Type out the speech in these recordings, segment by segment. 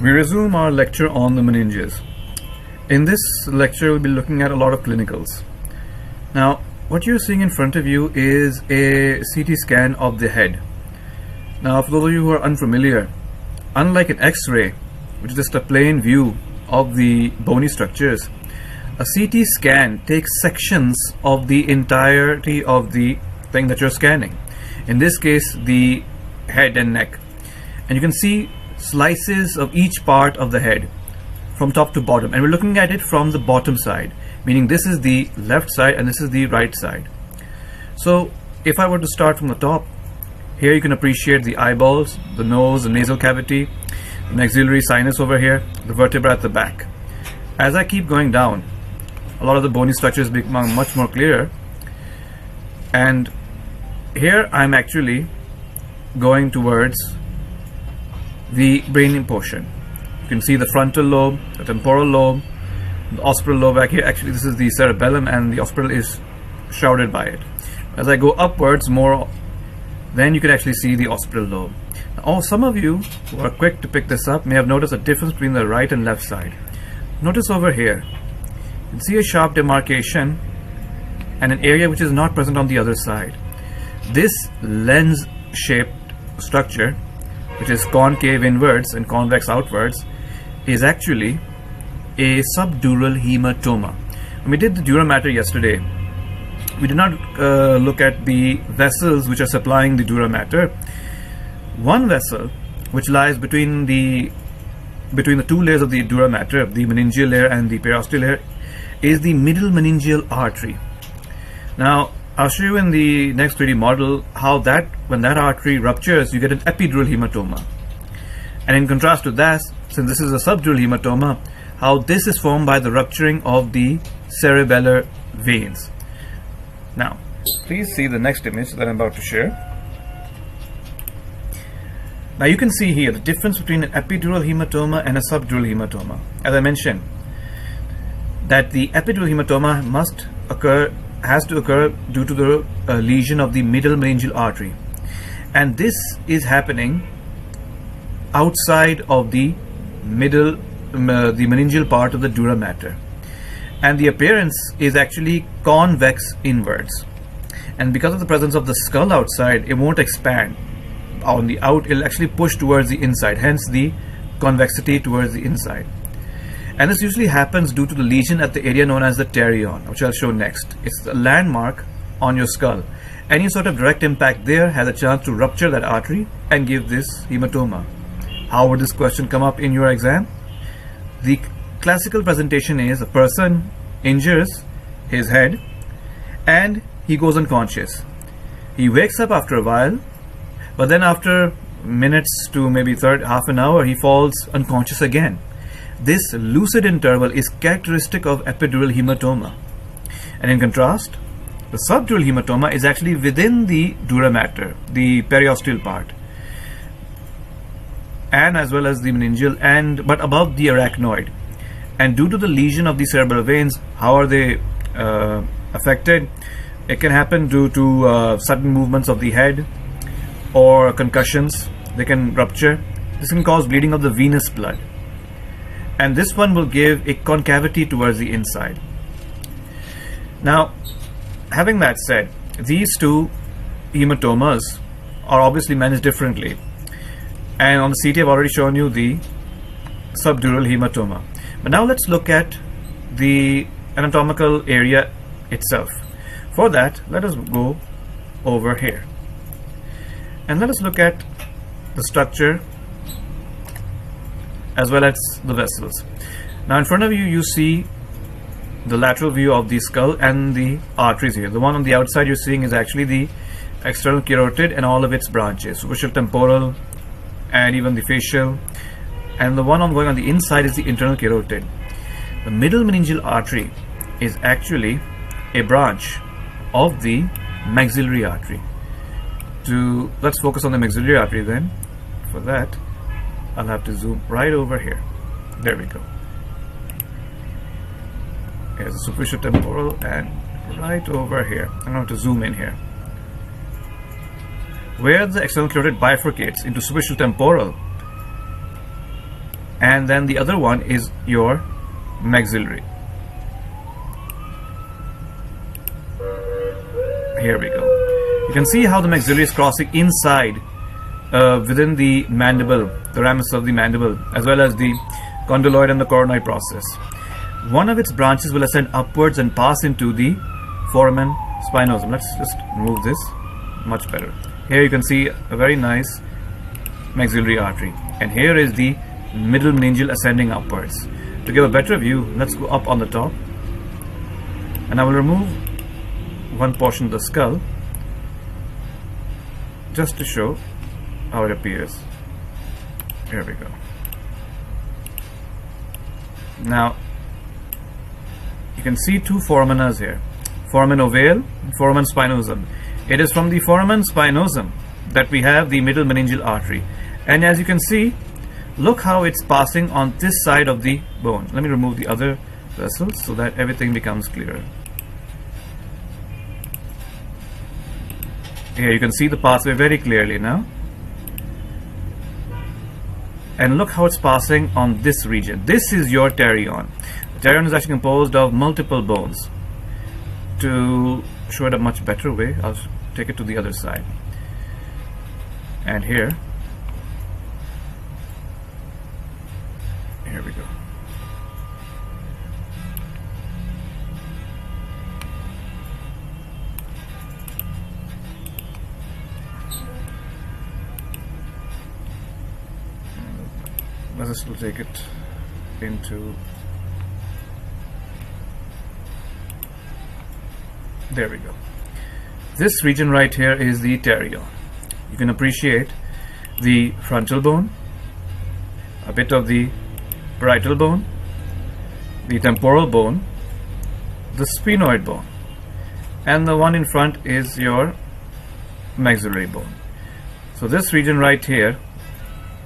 We resume our lecture on the meninges. In this lecture, we'll be looking at a lot of clinicals. Now, what you're seeing in front of you is a CT scan of the head. Now, for those of you who are unfamiliar, unlike an X-ray, which is just a plain view of the bony structures, a CT scan takes sections of the entirety of the thing that you're scanning. In this case, the head and neck. And you can see slices of each part of the head from top to bottom, and we're looking at it from the bottom side, meaning this is the left side and this is the right side. So if I were to start from the top, here you can appreciate the eyeballs, the nose, the nasal cavity, the maxillary sinus over here, the vertebra at the back. As I keep going down, a lot of the bony structures become much more clear, and here I'm actually going towards the brain portion. You can see the frontal lobe, the temporal lobe, the occipital lobe back here. Actually, this is the cerebellum and the occipital is shrouded by it. As I go upwards more, then you can actually see the occipital lobe. Now, some of you who are quick to pick this up may have noticed a difference between the right and left side. Notice over here, you can see a sharp demarcation and an area which is not present on the other side. This lens-shaped structure, which is concave inwards and convex outwards, is actually a subdural hematoma. When we did the dura mater yesterday, we did not look at the vessels which are supplying the dura mater. One vessel, which lies between the two layers of the dura mater, the meningeal layer and the periosteal layer, is the middle meningeal artery. Now, I'll show you in the next 3D model how that when that artery ruptures, you get an epidural hematoma. And in contrast to that, since this is a subdural hematoma, how this is formed by the rupturing of the cerebellar veins. Now, please see the next image that I'm about to share. Now you can see here the difference between an epidural hematoma and a subdural hematoma. As I mentioned, that the epidural hematoma has to occur due to the lesion of the middle meningeal artery, and this is happening outside of the middle the meningeal part of the dura mater, and the appearance is actually convex inwards, and because of the presence of the skull outside, it won't expand on the out, it'll actually push towards the inside, hence the convexity towards the inside. And this usually happens due to the lesion at the area known as the pterion, which I'll show next. It's a landmark on your skull. Any sort of direct impact there has a chance to rupture that artery and give this hematoma. How would this question come up in your exam? The classical presentation is a person injures his head and he goes unconscious. He wakes up after a while, but then after minutes to maybe half an hour, he falls unconscious again. This lucid interval is characteristic of epidural hematoma, and in contrast, the subdural hematoma is actually within the dura mater, the periosteal part, and as well as the meningeal, and but above the arachnoid. And due to the lesion of the cerebral veins, how are they affected? It can happen due to sudden movements of the head or concussions. They can rupture. This can cause bleeding of the venous blood. And this one will give a concavity towards the inside. Now, having that said, these two hematomas are obviously managed differently. And on the CT, I've already shown you the subdural hematoma. But now let's look at the anatomical area itself. For that, let us go over here. And let us look at the structure as well as the vessels. Now in front of you, you see the lateral view of the skull and the arteries here. The one on the outside you're seeing is actually the external carotid and all of its branches, superficial temporal and even the facial. And the one going on the inside is the internal carotid. The middle meningeal artery is actually a branch of the maxillary artery. Let's focus on the maxillary artery then. For that, I'll have to zoom right over here. There we go. Here's the superficial temporal and right over here. I'm going to zoom in here. Where the external carotid bifurcates into superficial temporal, and then the other one is your maxillary. Here we go. You can see how the maxillary is crossing inside within the mandible, the ramus of the mandible, as well as the condyloid and the coronoid process. One of its branches will ascend upwards and pass into the foramen spinosum. Let's just move this much better. Here you can see a very nice maxillary artery, and here is the middle meningeal ascending upwards. To give a better view, let's go up on the top, and I will remove one portion of the skull just to show how it appears. Here we go. Now you can see two foramina here, foramen ovale and foramen spinosum. It is from the foramen spinosum that we have the middle meningeal artery, and as you can see, look how it's passing on this side of the bone. Let me remove the other vessels so that everything becomes clearer. Here you can see the pathway very clearly now, and look how it's passing on this region. This is your pterion. The pterion is actually composed of multiple bones. To show it a much better way, I'll take it to the other side, and here we go. Let us take it into, there we go. This region right here is the pterion. You can appreciate the frontal bone, a bit of the parietal bone, the temporal bone, the sphenoid bone, and the one in front is your maxillary bone. So this region right here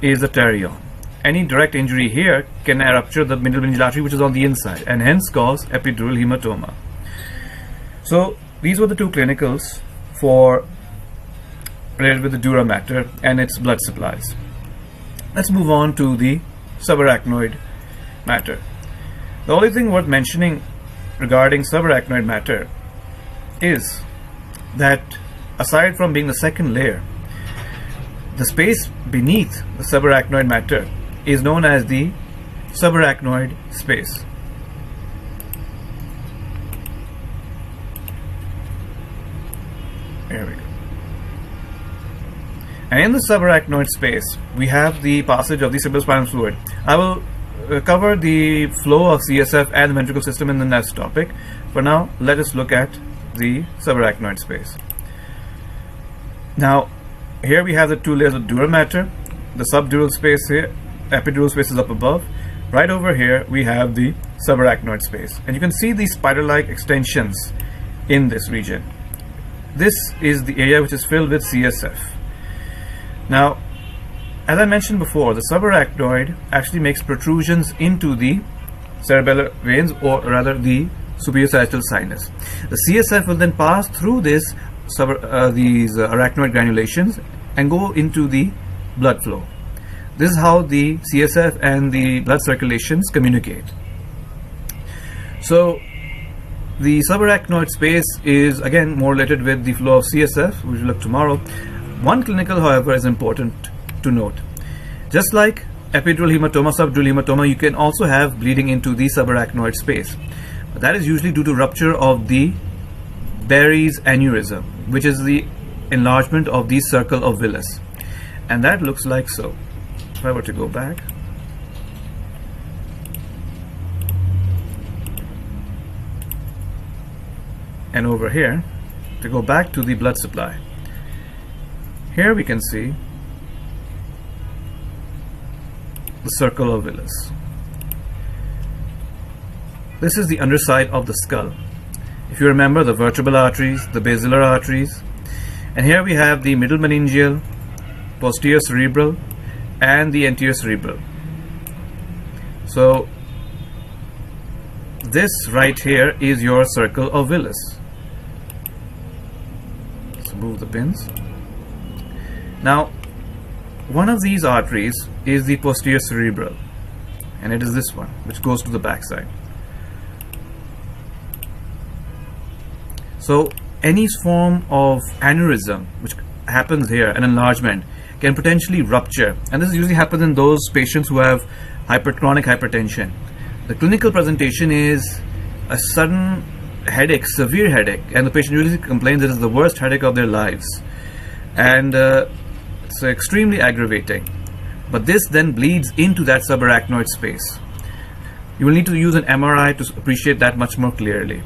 is the pterion. Any direct injury here can rupture the middle meningeal artery, which is on the inside, and hence cause epidural hematoma. So these were the two clinicals for related with the dura mater and its blood supplies. Let's move on to the subarachnoid matter. The only thing worth mentioning regarding subarachnoid matter is that aside from being the second layer, the space beneath the subarachnoid matter is known as the subarachnoid space. Here we go. And in the subarachnoid space, we have the passage of the cerebrospinal fluid. I will cover the flow of CSF and the ventricular system in the next topic. For now, let us look at the subarachnoid space. Now, here we have the two layers of dura mater, the subdural space here, epidural space is up above. Right over here, we have the subarachnoid space. And you can see these spider-like extensions in this region. This is the area which is filled with CSF. Now, as I mentioned before, the subarachnoid actually makes protrusions into the cerebellar veins, or rather the superior sagittal sinus. The CSF will then pass through this these arachnoid granulations and go into the blood flow. This is how the CSF and the blood circulations communicate. So the subarachnoid space is again more related with the flow of CSF, which we'll look tomorrow. One clinical, however, is important to note. Just like epidural hematoma, subdural hematoma, you can also have bleeding into the subarachnoid space. That is usually due to rupture of the Berry aneurysm, which is the enlargement of the circle of Willis. And that looks like so. If I were to go back, and over here, to go back to the blood supply. Here we can see the circle of Willis. This is the underside of the skull. If you remember, the vertebral arteries, the basilar arteries, and here we have the middle meningeal, posterior cerebral, and the anterior cerebral. So this right here is your circle of Willis. Let's move the pins. Now, one of these arteries is the posterior cerebral, and it is this one which goes to the back side. So any form of aneurysm which happens here, an enlargement, can potentially rupture, and this usually happens in those patients who have chronic hypertension. The clinical presentation is a sudden headache, severe headache, and the patient usually complains it is the worst headache of their lives, and it's extremely aggravating. But this then bleeds into that subarachnoid space. You will need to use an MRI to appreciate that much more clearly.